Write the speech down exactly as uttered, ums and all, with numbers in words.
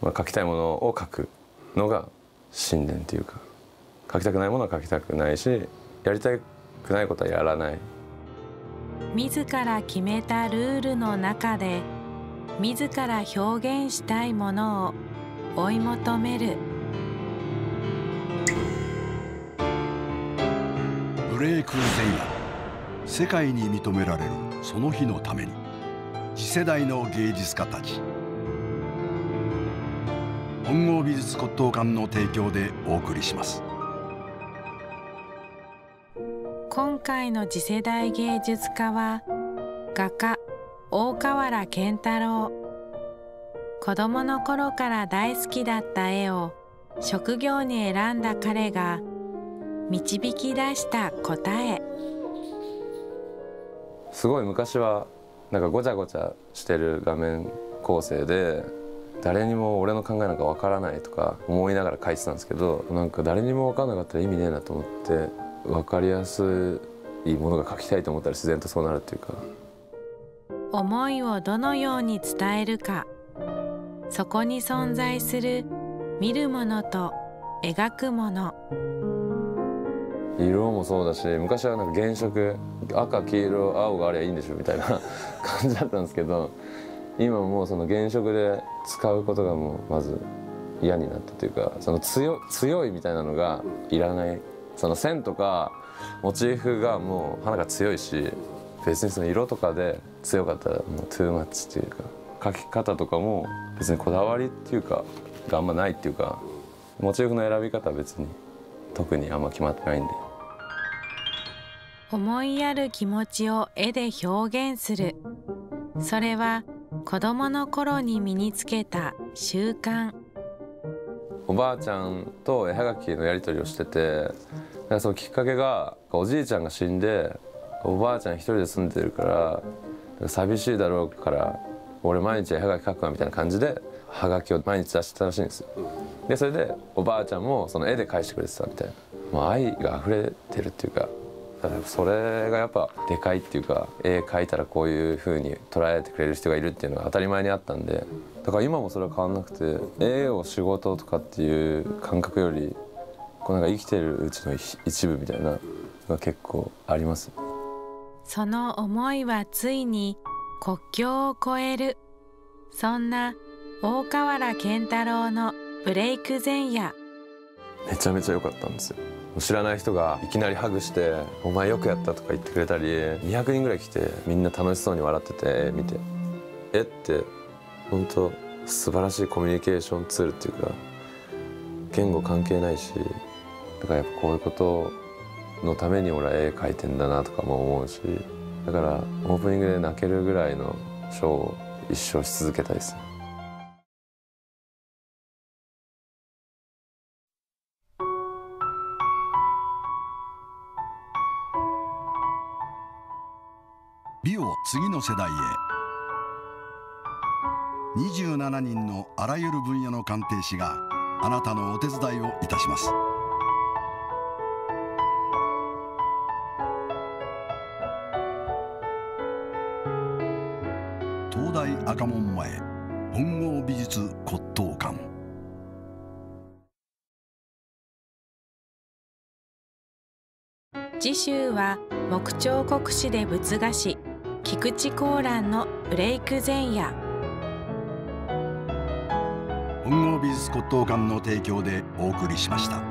まあ、書きたいものを書くのが信念というか、書きたくないものは書きたくないし、やりたくないことはやらない。自ら決めたルールの中で自ら表現したいものを追い求める。ブレイク前夜、世界に認められるその日のために、次世代の芸術家たち。本郷美術骨董館の提供でお送りします。今回の次世代芸術家は画家大河原健太郎。子どもの頃から大好きだった絵を職業に選んだ彼が導き出した答え。すごい昔はなんかごちゃごちゃしてる画面構成で、誰にも俺の考えなんかわからないとか思いながら描いてたんですけど、なんか誰にも分かんなかったら意味ねえなと思って、分かりやすいものが描きたいと思ったら自然とそうなるっていうか。思いをどのように伝えるか、そこに存在する見るものと描くもの。色もそうだし、昔はなんか原色赤黄色青がありゃいいんでしょみたいな感じだったんですけど、今もうその原色で使うことがもうまず嫌になったというか、その 強, 強いみたいなのがいらない。その線とかモチーフがもう花が強いし、別にその色とかで強かったらもうトゥーマッチっていうか、描き方とかも別にこだわりっていうかがあんまないっていうか、モチーフの選び方は別に特にあんま決まってないんで。思いやる気持ちを絵で表現する、それは子どもの頃に身につけた習慣。おばあちゃんと絵はがきのやり取りをしてて、そのきっかけがおじいちゃんが死んで、おばあちゃん一人で住んでるから寂しいだろうから俺毎日絵はがき描くわみたいな感じではがきを毎日出してたらしいんですよ。でそれでおばあちゃんもその絵で返してくれてたみたいな、まあ、愛が溢れてるっていうか。それがやっぱでかいっていうか、絵描いたらこういう風に捉えてくれる人がいるっていうのが当たり前にあったんで、だから今もそれは変わんなくて、絵を仕事とかっていう感覚よりこうなんか生きてるうちの一部みたいなのが結構あります。その思いはついに国境を越える、そんな大河原健太郎のブレイク前夜。めちゃめちゃ良かったんですよ。知らない人がいきなりハグして「お前よくやった」とか言ってくれたり、にひゃくにんぐらい来てみんな楽しそうに笑ってて見て、絵って本当素晴らしいコミュニケーションツールっていうか、言語関係ないし、だからやっぱこういうことのために俺は絵描いてんだなとかも思うし、だからオープニングで泣けるぐらいのショーを一生し続けたいですね。美を次の世代へ。にじゅうななにんのあらゆる分野の鑑定士があなたのお手伝いをいたします。東大赤門前本郷美術骨董館。次週は木彫刻師で仏画師菊池光蘭のブレイク前夜。本郷美術骨董館の提供でお送りしました。